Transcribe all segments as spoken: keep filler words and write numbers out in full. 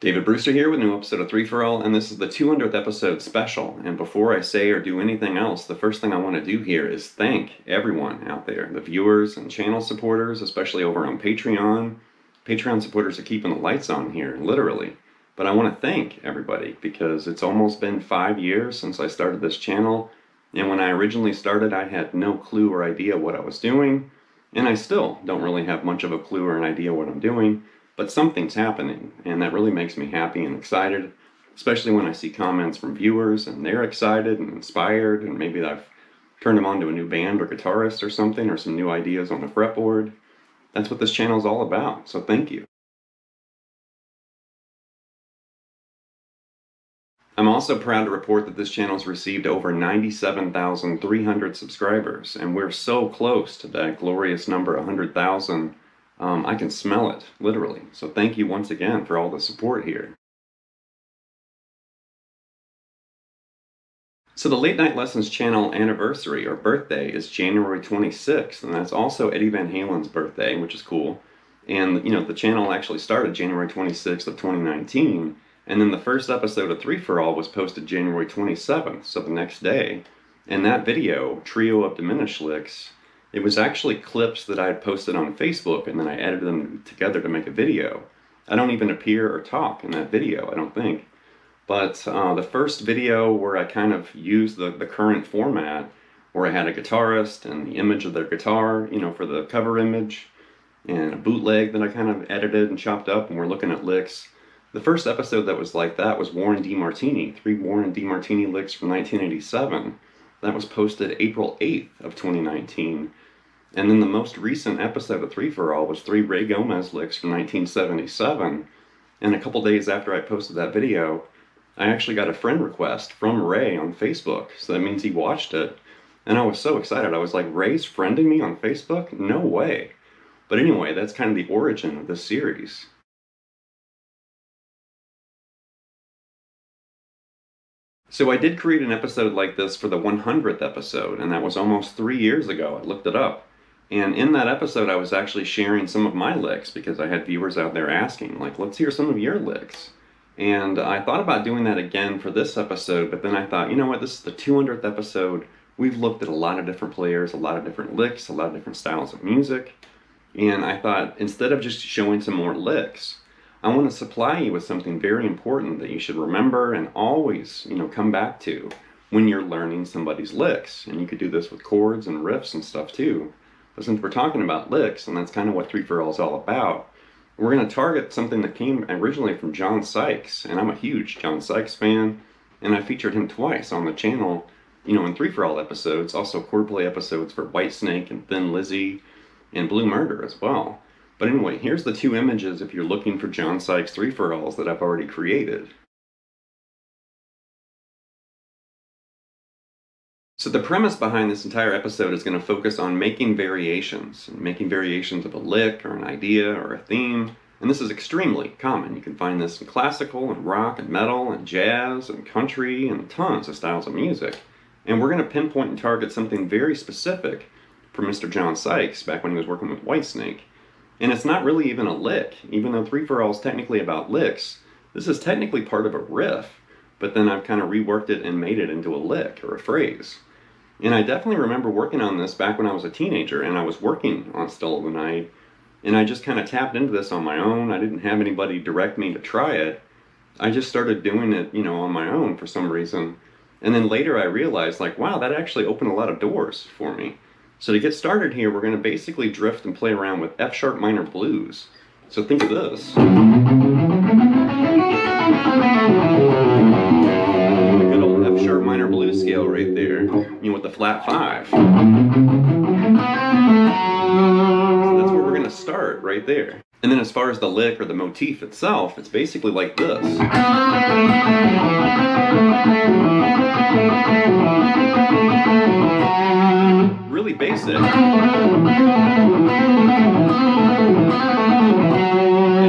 David Brewster here with a new episode of Three for All, and this is the two hundredth episode special. And before I say or do anything else, the first thing I want to do here is thank everyone out there, the viewers and channel supporters, especially over on Patreon. Patreon supporters are keeping the lights on here, literally. But I want to thank everybody because it's almost been five years since I started this channel. And when I originally started, I had no clue or idea what I was doing. And I still don't really have much of a clue or an idea what I'm doing. But something's happening, and that really makes me happy and excited, especially when I see comments from viewers, and they're excited and inspired, and maybe I've turned them on to a new band or guitarist or something, or some new ideas on the fretboard. That's what this channel is all about, so thank you. I'm also proud to report that this channel's received over ninety-seven thousand three hundred subscribers, and we're so close to that glorious number, one hundred thousand. Um, I can smell it, literally. So thank you once again for all the support here. So the Late Night Lessons channel anniversary or birthday is January twenty-sixth, and that's also Eddie Van Halen's birthday, which is cool. And you know, the channel actually started January twenty-sixth of twenty nineteen, and then the first episode of Three for All was posted January twenty-seventh, so the next day. And that video, Trio of Diminished Licks, it was actually clips that I had posted on Facebook, and then I edited them together to make a video. I don't even appear or talk in that video, I don't think. But uh, the first video where I kind of used the, the current format, where I had a guitarist and the image of their guitar, you know, for the cover image, and a bootleg that I kind of edited and chopped up, and we're looking at licks. The first episode that was like that was Warren Demartini, three Warren Demartini licks from nineteen eighty-seven. That was posted April eighth of twenty nineteen. And then the most recent episode of Three for All was three Ray Gomez licks from nineteen seventy-seven. And a couple days after I posted that video, I actually got a friend request from Ray on Facebook. So that means he watched it. And I was so excited. I was like, Ray's friending me on Facebook? No way. But anyway, that's kind of the origin of this series. So I did create an episode like this for the one hundredth episode, and that was almost three years ago. I looked it up. And in that episode, I was actually sharing some of my licks because I had viewers out there asking, like, let's hear some of your licks. And I thought about doing that again for this episode, but then I thought, you know what, this is the two hundredth episode. We've looked at a lot of different players, a lot of different licks, a lot of different styles of music. And I thought, instead of just showing some more licks, I want to supply you with something very important that you should remember and always, you know, come back to when you're learning somebody's licks. And you could do this with chords and riffs and stuff too. But since we're talking about licks, and that's kind of what Three for All is all about, we're going to target something that came originally from John Sykes. And I'm a huge John Sykes fan, and I featured him twice on the channel, you know, in Three for All episodes, also chordplay episodes for Whitesnake and Thin Lizzy and Blue Murder as well. But anyway, here's the two images if you're looking for John Sykes Three for Alls that I've already created. So the premise behind this entire episode is going to focus on making variations, and making variations of a lick or an idea or a theme. And this is extremely common. You can find this in classical and rock and metal and jazz and country and tons of styles of music. And we're going to pinpoint and target something very specific for Mister John Sykes back when he was working with Whitesnake. And it's not really even a lick, even though Three for All is technically about licks. This is technically part of a riff, but then I've kind of reworked it and made it into a lick or a phrase. And I definitely remember working on this back when I was a teenager, and I was working on Still of the Night, and I just kind of tapped into this on my own. I didn't have anybody direct me to try it. I just started doing it, you know, on my own for some reason. And then later I realized, like, wow, that actually opened a lot of doors for me. So to get started here, we're going to basically drift and play around with F-sharp minor blues. So think of this. The good old F-sharp minor blues scale right there, you know, with the flat five. So that's where we're going to start, right there. And then as far as the lick or the motif itself, it's basically like this. Really basic, and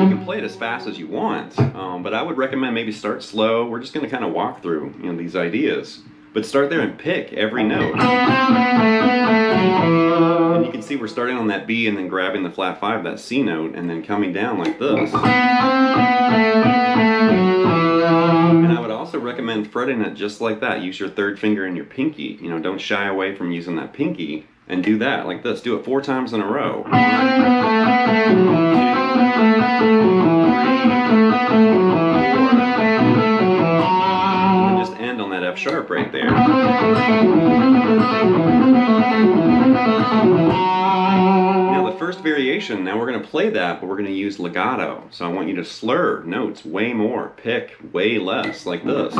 you can play it as fast as you want, um, but I would recommend maybe start slow. We're just going to kind of walk through, you know, these ideas. But start there and pick every note. And you can see we're starting on that B and then grabbing the flat five, that C note, and then coming down like this. And I would also recommend fretting it just like that. Use your third finger and your pinky. You know, don't shy away from using that pinky. And do that like this. Do it four times in a row. And just end on that F sharp right there. Now the first variation, now we're going to play that, but we're going to use legato. So I want you to slur notes way more, pick way less, like this.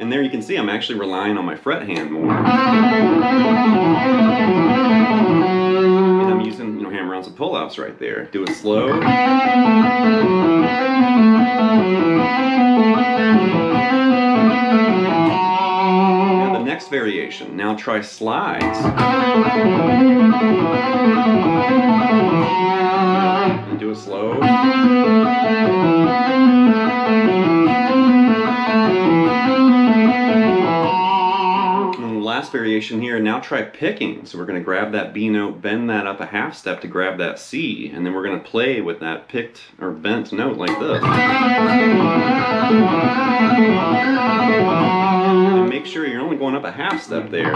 And there you can see I'm actually relying on my fret hand more. And I'm using, you know, hammer-ons and pull-offs right there. Do it slow. Now the next variation. Now try slides. And do it slow. Last variation here, and now try picking. So we're going to grab that B note, bend that up a half step to grab that C, and then we're going to play with that picked or bent note like this. And make sure you're only going up a half step there.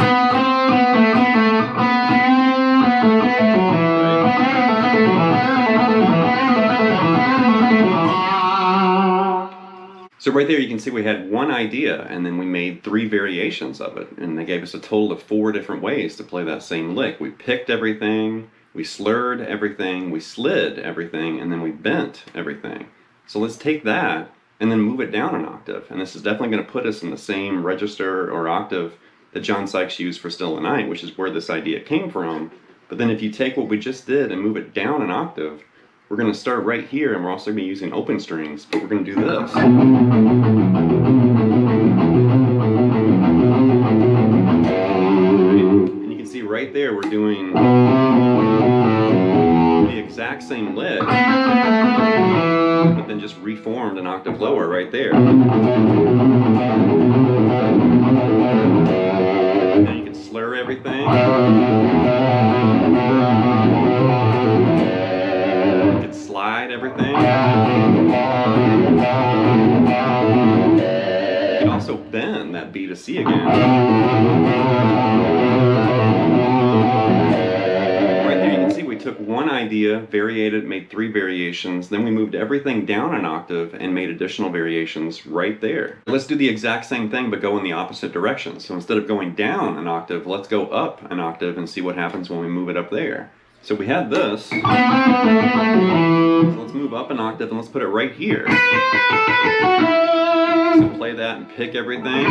So right there you can see we had one idea and then we made three variations of it, and they gave us a total of four different ways to play that same lick. We picked everything, we slurred everything, we slid everything, and then we bent everything. So let's take that and then move it down an octave, and this is definitely going to put us in the same register or octave that John Sykes used for Still of the Night, which is where this idea came from. But then if you take what we just did and move it down an octave, we're going to start right here, and we're also going to be using open strings, but we're going to do this. And you can see right there we're doing the exact same lick, but then just reformed an octave lower right there. Now you can slur everything. Slide everything. You can also bend that B to C again. Right there you can see we took one idea, varied it, made three variations, then we moved everything down an octave and made additional variations right there. Let's do the exact same thing but go in the opposite direction. So instead of going down an octave, let's go up an octave and see what happens when we move it up there. So we had this, so let's move up an octave and let's put it right here. So play that and pick everything.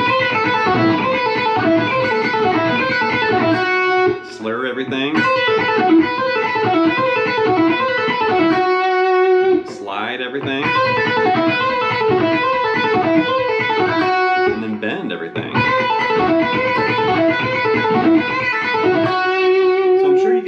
Slur everything. Slide everything. And then bend everything.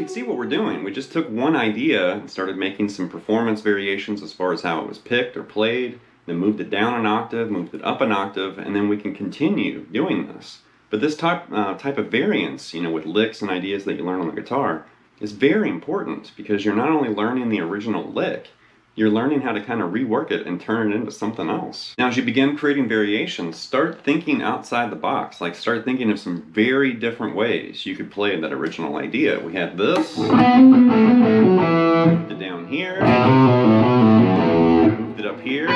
See what we're doing. We just took one idea and started making some performance variations as far as how it was picked or played, then moved it down an octave, moved it up an octave, and then we can continue doing this. But this type, uh, type of variance, you know, with licks and ideas that you learn on the guitar, is very important because you're not only learning the original lick, you're learning how to kind of rework it and turn it into something else. Now, as you begin creating variations, start thinking outside the box. Like, start thinking of some very different ways you could play that original idea. We had this, moved it down here, moved it up here.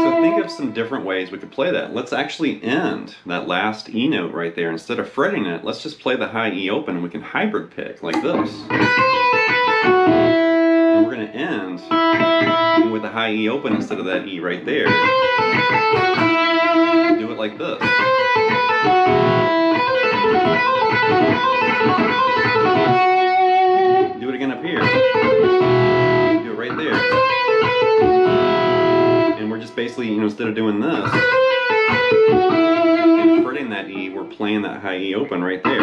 So think of some different ways we could play that. Let's actually end that last E note right there. Instead of fretting it, let's just play the high E open, and we can hybrid pick like this. We're going to end with a high E open instead of that E right there. Do it like this. Do it again up here. Do it right there. And we're just basically, you know, instead of doing this and fretting that E, we're playing that high E open right there.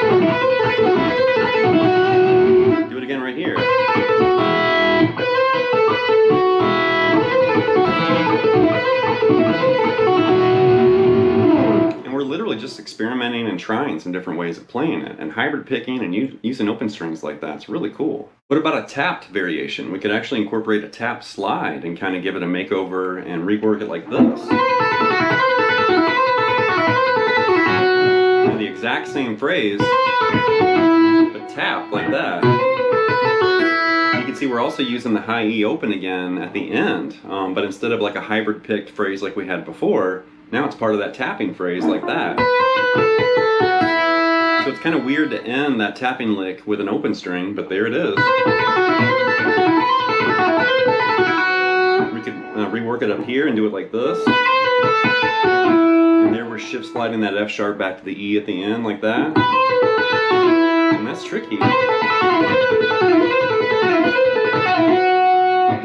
Thank you. Do it again right here. And we're literally just experimenting and trying some different ways of playing it, and hybrid picking and using open strings like that. It's really cool. What about a tapped variation? We could actually incorporate a tap slide and kind of give it a makeover and rework it like this. The exact same phrase, but tap like that. You can see we're also using the high E open again at the end, um, but instead of like a hybrid picked phrase like we had before, now it's part of that tapping phrase like that. So it's kind of weird to end that tapping lick with an open string, but there it is. We could uh, rework it up here and do it like this. And there we're shift sliding that F sharp back to the E at the end like that. And that's tricky. Do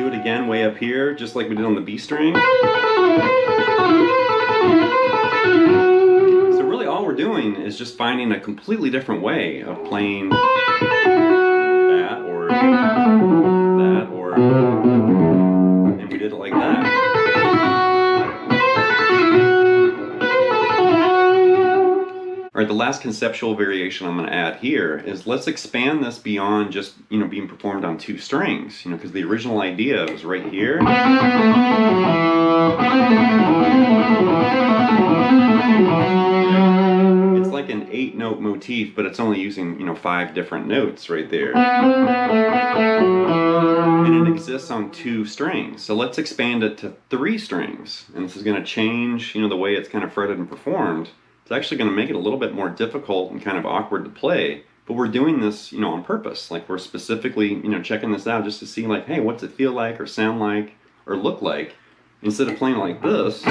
it again way up here, just like we did on the B string. So really all we're doing is just finding a completely different way of playing that or that or, and we did it like that. Alright, the last conceptual variation I'm going to add here is let's expand this beyond just, you know, being performed on two strings, you know, because the original idea was right here. It's like an eight note motif, but it's only using, you know, five different notes right there. And it exists on two strings. So let's expand it to three strings. And this is going to change, you know, the way it's kind of fretted and performed. It's actually going to make it a little bit more difficult and kind of awkward to play, but we're doing this, you know, on purpose. Like we're specifically, you know, checking this out just to see like, hey, what's it feel like or sound like or look like? Instead of playing like this,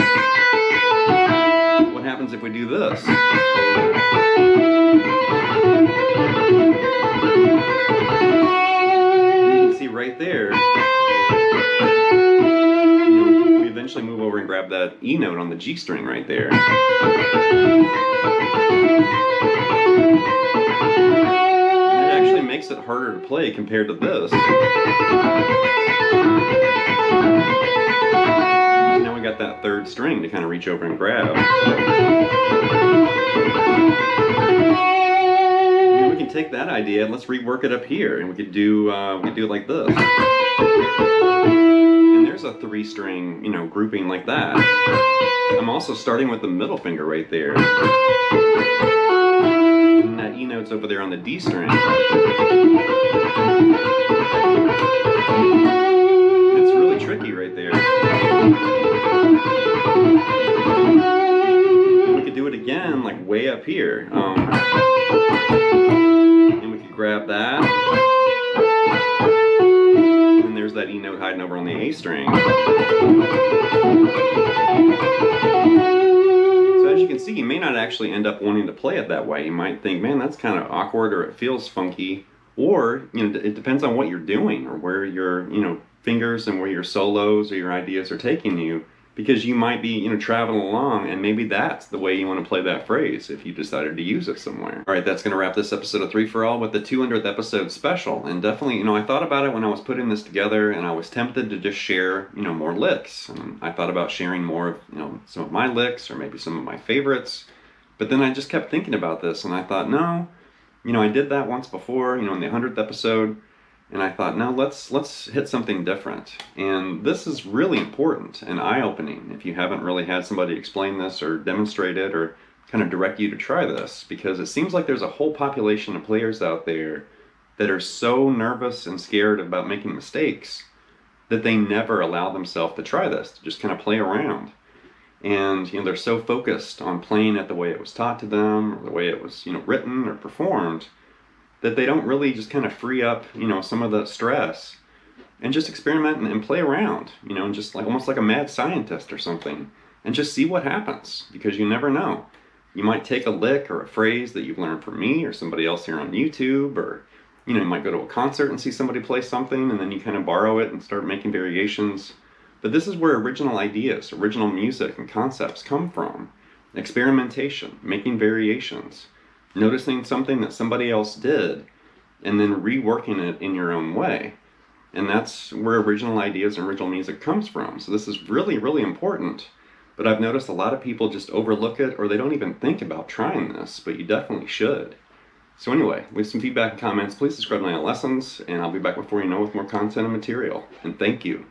what happens if we do this? You can see right there, eventually move over and grab that E note on the G string right there. And it actually makes it harder to play compared to this. And now we got that third string to kind of reach over and grab. And we can take that idea and let's rework it up here, and we could do uh, we could do it like this. There's a three string, you know, grouping like that. I'm also starting with the middle finger right there. And that E note's over there on the D string. It's really tricky right there. We could do it again, like way up here. Um, and we could grab that. That E note hiding over on the A string. So as you can see, you may not actually end up wanting to play it that way. You might think, man, that's kind of awkward, or it feels funky, or, you know, it depends on what you're doing or where your, you know, fingers and where your solos or your ideas are taking you, because you might be, you know, traveling along, and maybe that's the way you want to play that phrase if you decided to use it somewhere. All right, that's going to wrap this episode of Three for All with the two hundredth episode special. And definitely, you know, I thought about it when I was putting this together, and I was tempted to just share, you know, more licks. And I thought about sharing more of, you know, some of my licks or maybe some of my favorites. But then I just kept thinking about this, and I thought, no, you know, I did that once before, you know, in the one hundredth episode. And I thought, no, let's let's hit something different. And this is really important and eye-opening if you haven't really had somebody explain this or demonstrate it or kind of direct you to try this, because it seems like there's a whole population of players out there that are so nervous and scared about making mistakes that they never allow themselves to try this, to just kind of play around. And, you know, they're so focused on playing it the way it was taught to them, or the way it was, you know, written or performed, that they don't really just kind of free up, you know, some of the stress and just experiment and, and play around, you know, and just like almost like a mad scientist or something, and just see what happens, because you never know. You might take a lick or a phrase that you've learned from me or somebody else here on YouTube, or, you know, you might go to a concert and see somebody play something, and then you kind of borrow it and start making variations. But this is where original ideas, original music and concepts come from. Experimentation, making variations. Noticing something that somebody else did and then reworking it in your own way. And that's where original ideas and original music comes from. So this is really, really important. But I've noticed a lot of people just overlook it, or they don't even think about trying this, but you definitely should. So anyway, leave some feedback and comments. Please subscribe to Late Night Lessons, and I'll be back before you know with more content and material. And thank you.